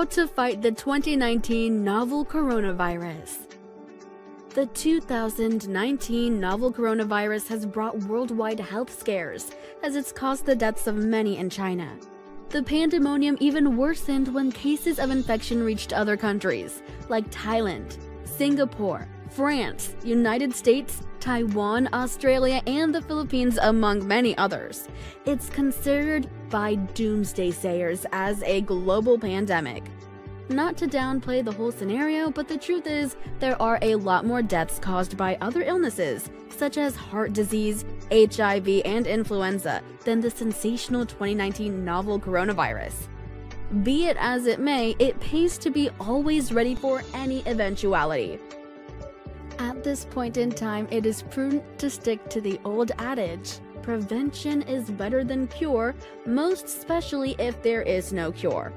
How to Fight the 2019 Novel Coronavirus. The 2019 novel coronavirus has brought worldwide health scares, as it's caused the deaths of many in China. The pandemonium even worsened when cases of infection reached other countries, like Thailand, Singapore, France, United States, Taiwan, Australia, and the Philippines, among many others. It's considered by doomsday sayers as a global pandemic. Not to downplay the whole scenario, but the truth is, there are a lot more deaths caused by other illnesses, such as heart disease, HIV, and influenza, than the sensational 2019 novel coronavirus. Be it as it may, it pays to be always ready for any eventuality. At this point in time, it is prudent to stick to the old adage, prevention is better than cure, most especially if there is no cure.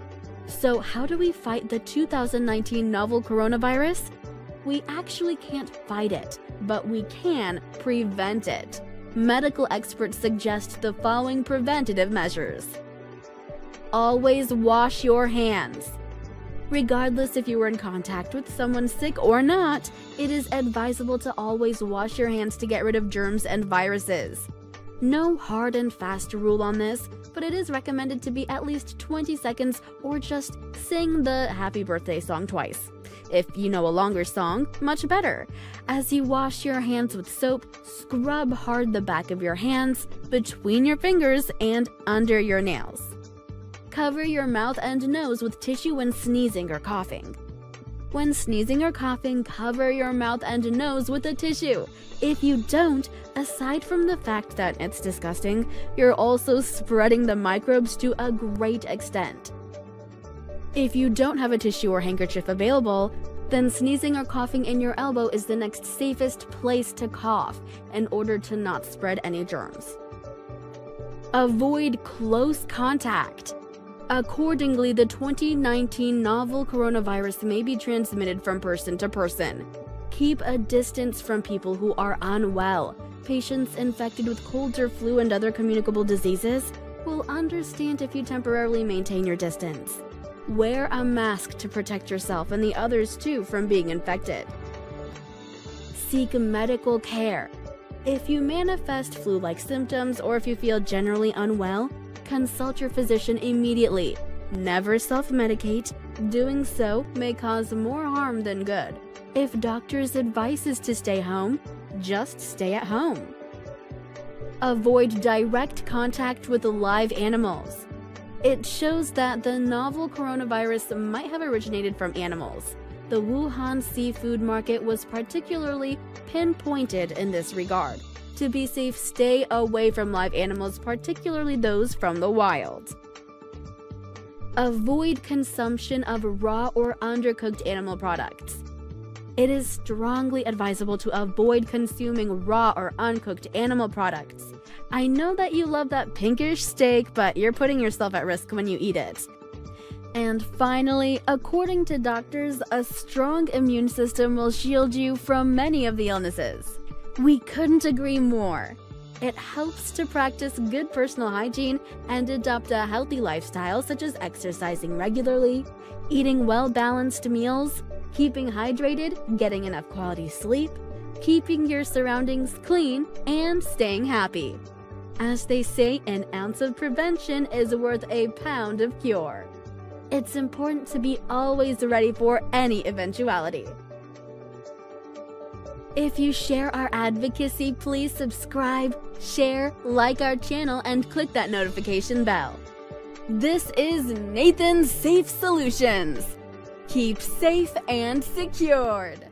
So how do we fight the 2019 novel coronavirus? We actually can't fight it, but we can prevent it. Medical experts suggest the following preventative measures. Always wash your hands. Regardless if you were in contact with someone sick or not, it is advisable to always wash your hands to get rid of germs and viruses. No hard and fast rule on this, but it is recommended to be at least 20 seconds or just sing the happy birthday song twice. If you know a longer song, much better. As you wash your hands with soap, scrub hard the back of your hands, between your fingers, and under your nails. Cover your mouth and nose with tissue when sneezing or coughing. When sneezing or coughing, cover your mouth and nose with a tissue. If you don't, aside from the fact that it's disgusting, you're also spreading the microbes to a great extent. If you don't have a tissue or handkerchief available, then sneezing or coughing in your elbow is the next safest place to cough in order to not spread any germs. Avoid close contact. Accordingly, the 2019 novel coronavirus may be transmitted from person to person. Keep a distance from people who are unwell. Patients infected with colds or flu and other communicable diseases will understand if you temporarily maintain your distance. Wear a mask to protect yourself and the others too from being infected. Seek medical care. If you manifest flu-like symptoms or if you feel generally unwell, consult your physician immediately. Never self-medicate. Doing so may cause more harm than good. If doctor's advice is to stay home, just stay at home. Avoid direct contact with live animals. It shows that the novel coronavirus might have originated from animals. The Wuhan seafood market was particularly pinpointed in this regard. To be safe, stay away from live animals, particularly those from the wild. Avoid consumption of raw or undercooked animal products. It is strongly advisable to avoid consuming raw or uncooked animal products. I know that you love that pinkish steak, but you're putting yourself at risk when you eat it. And finally, according to doctors, a strong immune system will shield you from many of the illnesses. We couldn't agree more. It helps to practice good personal hygiene and adopt a healthy lifestyle such as exercising regularly, eating well-balanced meals, keeping hydrated, getting enough quality sleep, keeping your surroundings clean, and staying happy. As they say, an ounce of prevention is worth a pound of cure. It's important to be always ready for any eventuality. If you share our advocacy, please subscribe, share, like our channel, and click that notification bell. This is Nathan's Safe Solutions. Keep safe and secured.